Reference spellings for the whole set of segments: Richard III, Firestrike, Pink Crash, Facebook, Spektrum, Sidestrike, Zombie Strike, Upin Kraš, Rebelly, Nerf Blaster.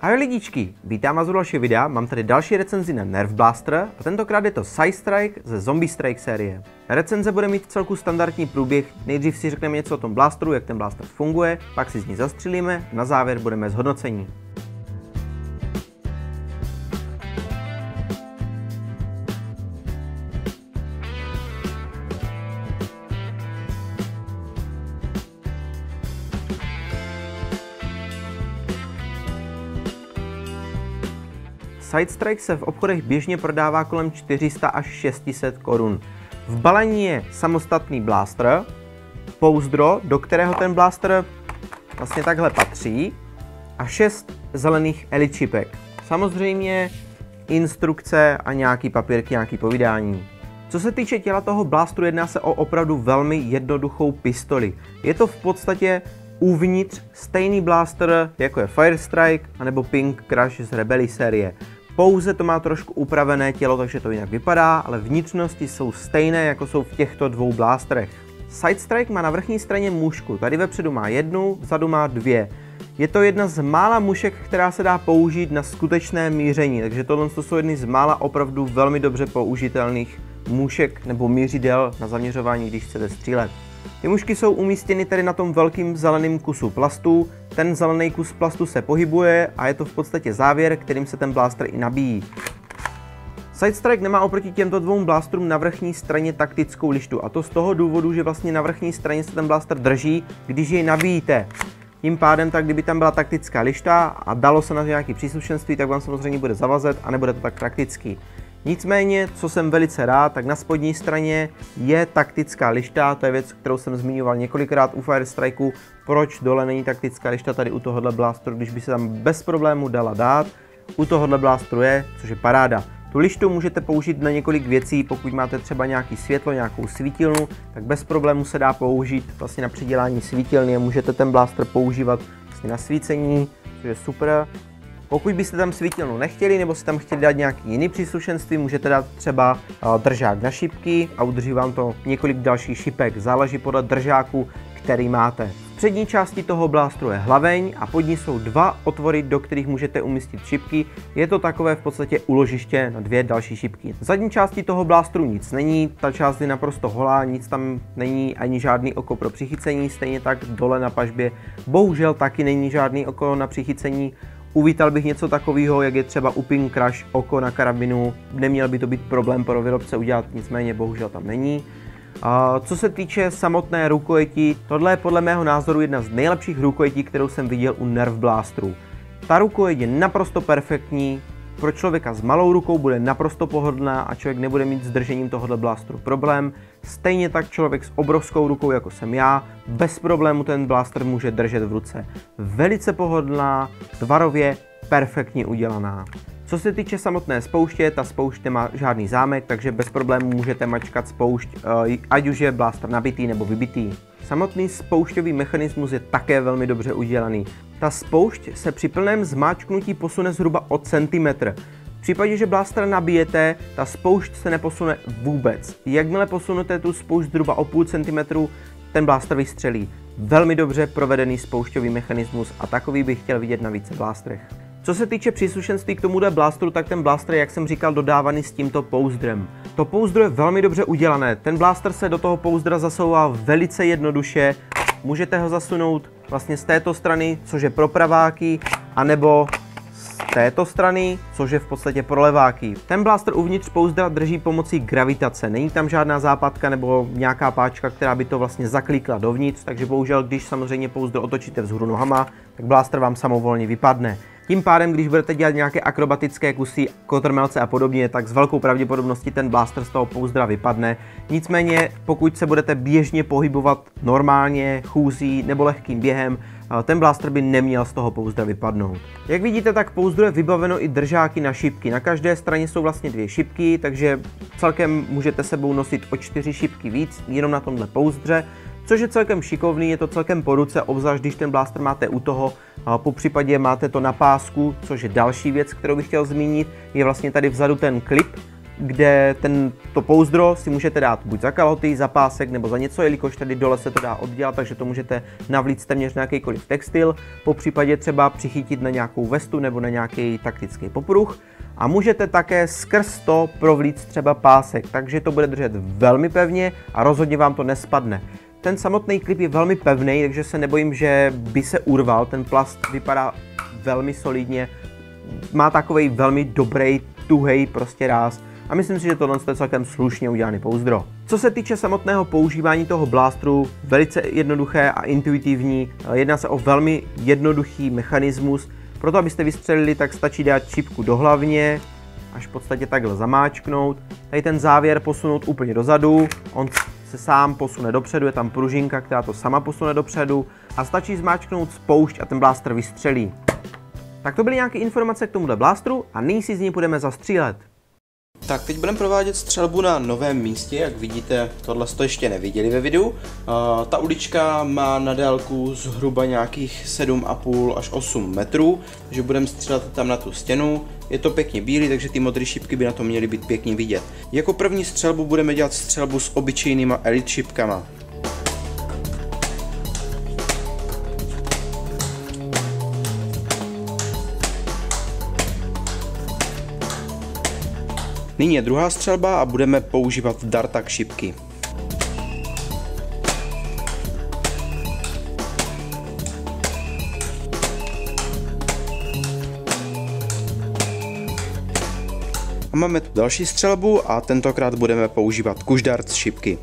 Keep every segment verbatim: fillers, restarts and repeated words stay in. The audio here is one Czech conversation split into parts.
Ahoj lidičky, vítám vás u dalšího videa, mám tady další recenzi na Nerf Blaster a tentokrát je to Sidestrike ze Zombie Strike série. Recenze bude mít v celku standardní průběh, nejdřív si řekneme něco o tom blasteru, jak ten blaster funguje, pak si z ní zastřelíme, na závěr budeme zhodnocení. Sidestrike se v obchodech běžně prodává kolem čtyři sta až šest set korun. V balení je samostatný blaster, pouzdro, do kterého ten blaster vlastně takhle patří, a šest zelených eličipek. Samozřejmě instrukce a nějaký papírky, nějaký povídání. Co se týče těla toho blastru, jedná se o opravdu velmi jednoduchou pistoli. Je to v podstatě uvnitř stejný blaster, jako je Firestrike anebo Pink Crash z Rebelly série. Pouze to má trošku upravené tělo, takže to jinak vypadá, ale vnitřnosti jsou stejné, jako jsou v těchto dvou blástrech. Sidestrike má na vrchní straně mušku, tady vepředu má jednu, vzadu má dvě. Je to jedna z mála mušek, která se dá použít na skutečné míření, takže tohle jsou jedny z mála opravdu velmi dobře použitelných mušek nebo mířidel na zaměřování, když chcete střílet. Ty mušky jsou umístěny tady na tom velkým zeleným kusu plastu, ten zelený kus plastu se pohybuje a je to v podstatě závěr, kterým se ten blaster i nabíjí. Sidestrike nemá oproti těmto dvou blastrům na vrchní straně taktickou lištu, a to z toho důvodu, že vlastně na vrchní straně se ten blaster drží, když jej nabíjíte. Tím pádem, tak kdyby tam byla taktická lišta a dalo se na to nějaké příslušenství, tak vám samozřejmě bude zavazet a nebude to tak praktický. Nicméně, co jsem velice rád, tak na spodní straně je taktická lišta, to je věc, kterou jsem zmiňoval několikrát u Firestrikeu, proč dole není taktická lišta tady u tohohle blástru, když by se tam bez problému dala dát, u tohohle blástru je, což je paráda. Tu lištu můžete použít na několik věcí, pokud máte třeba nějaký světlo, nějakou svítilnu, tak bez problému se dá použít vlastně na předělání svítilny a můžete ten blástr používat vlastně na svícení, což je super. Pokud byste tam svítilnu nechtěli, nebo si tam chtěli dát nějaký jiný příslušenství, můžete dát třeba držák na šipky a udrží vám to několik dalších šipek, záleží podle držáku, který máte. V přední části toho blástru je hlaveň a pod ní jsou dva otvory, do kterých můžete umístit šipky. Je to takové v podstatě uložiště na dvě další šipky. V zadní části toho blástru nic není, ta část je naprosto holá, nic tam není, ani žádný oko pro přichycení, stejně tak dole na pažbě bohužel taky není žádný oko na přichycení. Uvítal bych něco takového, jak je třeba Upin Kraš oko na karabinu, neměl by to být problém pro výrobce udělat, nicméně bohužel tam není. A co se týče samotné rukojetí, tohle je podle mého názoru jedna z nejlepších rukojetí, kterou jsem viděl u Nerf Blasterů. Ta rukojeť je naprosto perfektní, pro člověka s malou rukou bude naprosto pohodlná a člověk nebude mít s držením tohoto blástru problém. Stejně tak člověk s obrovskou rukou, jako jsem já, bez problému ten bláster může držet v ruce. Velice pohodlná, tvarově perfektně udělaná. Co se týče samotné spouště, ta spoušť nemá žádný zámek, takže bez problému můžete mačkat spoušť, ať už je bláster nabitý nebo vybitý. Samotný spoušťový mechanismus je také velmi dobře udělaný. Ta spoušť se při plném zmáčknutí posune zhruba o centimetr. V případě, že bláster nabijete, ta spoušť se neposune vůbec. Jakmile posunete tu spoušť zhruba o půl centimetru, ten bláster vystřelí. Velmi dobře provedený spoušťový mechanismus a takový bych chtěl vidět na více blástrech. Co se týče příslušenství k tomuhle blástru, tak ten blástr, jak jsem říkal, dodávaný s tímto pouzdrem. To pouzdro je velmi dobře udělané, ten blástr se do toho pouzdra zasouvá velice jednoduše, můžete ho zasunout vlastně z této strany, což je pro praváky, anebo z této strany, což je v podstatě pro leváky. Ten blástr uvnitř pouzdra drží pomocí gravitace, není tam žádná západka nebo nějaká páčka, která by to vlastně zaklíkla dovnitř, takže bohužel, když samozřejmě pouzdro otočíte vzhůru nohama, tak blástr vám samovolně vypadne. Tím pádem, když budete dělat nějaké akrobatické kusy, kotrmelce a podobně, tak s velkou pravděpodobností ten blaster z toho pouzdra vypadne. Nicméně, pokud se budete běžně pohybovat normálně, chůzí nebo lehkým během, ten blaster by neměl z toho pouzdra vypadnout. Jak vidíte, tak pouzdro je vybaveno i držáky na šipky. Na každé straně jsou vlastně dvě šipky, takže celkem můžete sebou nosit o čtyři šipky víc, jenom na tomhle pouzdře. Což je celkem šikovný, je to celkem po ruce, obzvlášť když ten bláster máte u toho, po případě máte to na pásku, což je další věc, kterou bych chtěl zmínit, je vlastně tady vzadu ten klip, kde ten, to pouzdro si můžete dát buď za kalhoty, za pásek nebo za něco, jelikož tady dole se to dá oddělat, takže to můžete navlíct téměř na jakýkoliv textil, po případě třeba přichytit na nějakou vestu nebo na nějaký taktický popruh. A můžete také skrz to provlíct třeba pásek, takže to bude držet velmi pevně a rozhodně vám to nespadne. Ten samotný klip je velmi pevný, takže se nebojím, že by se urval, ten plast vypadá velmi solidně, má takovej velmi dobrý, tuhej prostě ráz. A myslím si, že tohle je celkem slušně udělaný pouzdro. Co se týče samotného používání toho blástru, velice jednoduché a intuitivní, jedná se o velmi jednoduchý mechanismus. Proto, abyste vystřelili, tak stačí dát čipku do hlavně, až v podstatě takhle zamáčknout. Tady ten závěr posunout úplně dozadu, on se sám posune dopředu, je tam pružinka, která to sama posune dopředu a stačí zmáčknout spoušť a ten blástr vystřelí. Tak to byly nějaké informace k tomuhle blástru a nyní si z ní budeme zastřílet. Tak teď budeme provádět střelbu na novém místě, jak vidíte, tohle jste ještě neviděli ve videu. Uh, ta ulička má na délku zhruba nějakých sedm a půl až osm metrů, že budeme střílet tam na tu stěnu. Je to pěkně bílý, takže ty modré šipky by na to měly být pěkně vidět. Jako první střelbu budeme dělat střelbu s obyčejnýma elite šipkama. Nyní je druhá střelba a budeme používat dartak šipky. A máme tu další střelbu a tentokrát budeme používat kuždart šipky.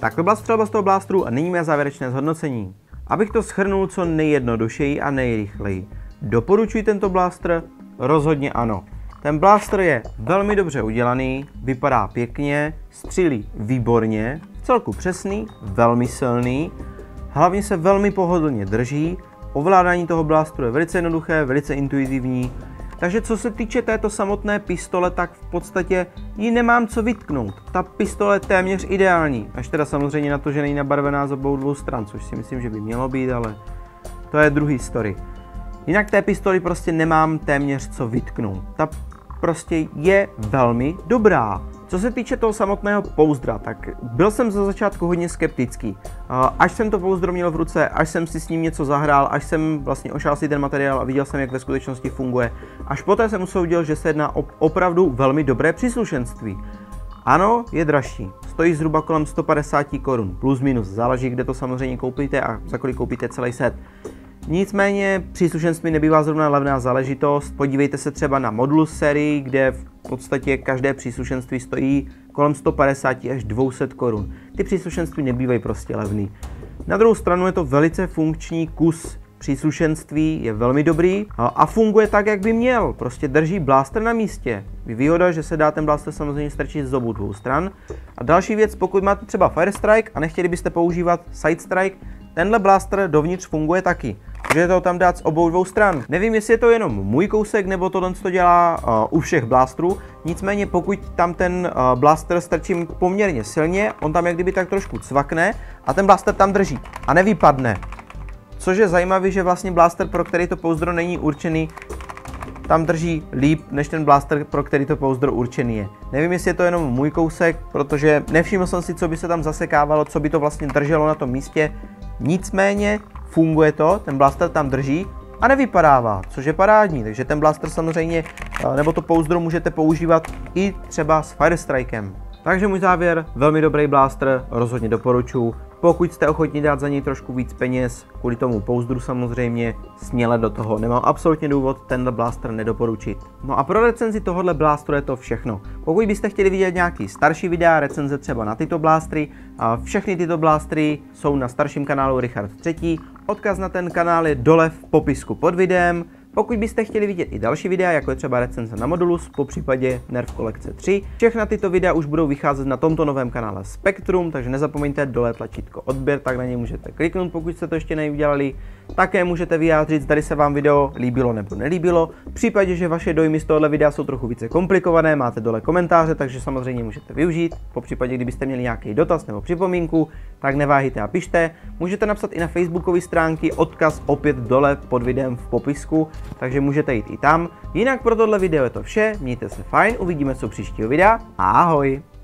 Tak to byla střelba z toho blástru a nyní mé závěrečné zhodnocení. Abych to shrnul co nejjednodušeji a nejrychleji. Doporučuji tento blástr? Rozhodně ano. Ten blástr je velmi dobře udělaný, vypadá pěkně, střílí výborně, vcelku přesný, velmi silný, hlavně se velmi pohodlně drží, ovládání toho blástru je velice jednoduché, velice intuitivní. Takže co se týče této samotné pistole, tak v podstatě ji nemám co vytknout. Ta pistole je téměř ideální, až teda samozřejmě na to, že není nabarvená z obou dvou stran, což si myslím, že by mělo být, ale to je druhý story. Jinak té pistoli prostě nemám téměř co vytknout. Ta prostě je velmi dobrá. Co se týče toho samotného pouzdra, tak byl jsem za začátku hodně skeptický. Až jsem to pouzdro měl v ruce, až jsem si s ním něco zahrál, až jsem vlastně ošál si ten materiál a viděl jsem, jak ve skutečnosti funguje. Až poté jsem usoudil, že se jedná o opravdu velmi dobré příslušenství. Ano, je dražší. Stojí zhruba kolem sto padesát korun, plus minus, záleží, kde to samozřejmě koupíte a za kolik koupíte celý set. Nicméně příslušenství nebývá zrovna levná záležitost, podívejte se třeba na Modulus sérii, kde v podstatě každé příslušenství stojí kolem sto padesát až dvě stě korun. Ty příslušenství nebývají prostě levný. Na druhou stranu je to velice funkční kus příslušenství, je velmi dobrý a funguje tak, jak by měl, prostě drží bláster na místě. Výhoda, že se dá ten bláster samozřejmě strčit z obou dvou stran. A další věc, pokud máte třeba Firestrike a nechtěli byste používat Sidestrike, tenhle bláster dovnitř funguje taky. Můžete ho tam dát z obou dvou stran. Nevím, jestli je to jenom můj kousek, nebo tohle to dělá uh, u všech blástrů. Nicméně pokud tam ten uh, bláster strčím poměrně silně, on tam jak kdyby tak trošku cvakne a ten bláster tam drží a nevypadne. Což je zajímavé, že vlastně bláster, pro který to pouzdro není určený, tam drží líp než ten bláster, pro který to pouzdro určený je. Nevím, jestli je to jenom můj kousek, protože nevšiml jsem si, co by se tam zasekávalo, co by to vlastně drželo na tom místě. Nicméně funguje to, ten blaster tam drží a nevypadává, což je parádní, takže ten blaster samozřejmě, nebo to pouzdro můžete používat i třeba s Firestrikem. Takže můj závěr, velmi dobrý blaster, rozhodně doporučuji. Pokud jste ochotni dát za něj trošku víc peněz, kvůli tomu pouzdru samozřejmě, směle do toho. Nemám absolutně důvod tenhle blaster nedoporučit. No a pro recenzi tohohle blastru je to všechno. Pokud byste chtěli vidět nějaký starší videa, recenze třeba na tyto blastry, a všechny tyto blastry jsou na starším kanálu Richard třetí. Odkaz na ten kanál je dole v popisku pod videem. Pokud byste chtěli vidět i další videa, jako je třeba recenze na Modulus, po případě Nerf kolekce tři, všechna tyto videa už budou vycházet na tomto novém kanále Spektrum, takže nezapomeňte dole tlačítko odběr, tak na něj můžete kliknout, pokud jste to ještě neudělali. Také můžete vyjádřit, zda se vám video líbilo nebo nelíbilo. V případě, že vaše dojmy z tohoto videa jsou trochu více komplikované, máte dole komentáře, takže samozřejmě můžete využít. Po případě, kdybyste měli nějaký dotaz nebo připomínku, tak neváhejte a pište. Můžete napsat i na facebookové stránky, odkaz opět dole pod videem v popisku, takže můžete jít i tam. Jinak pro tohle video je to vše, mějte se fajn, uvidíme se u příštího videa a ahoj!